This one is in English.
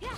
Yeah!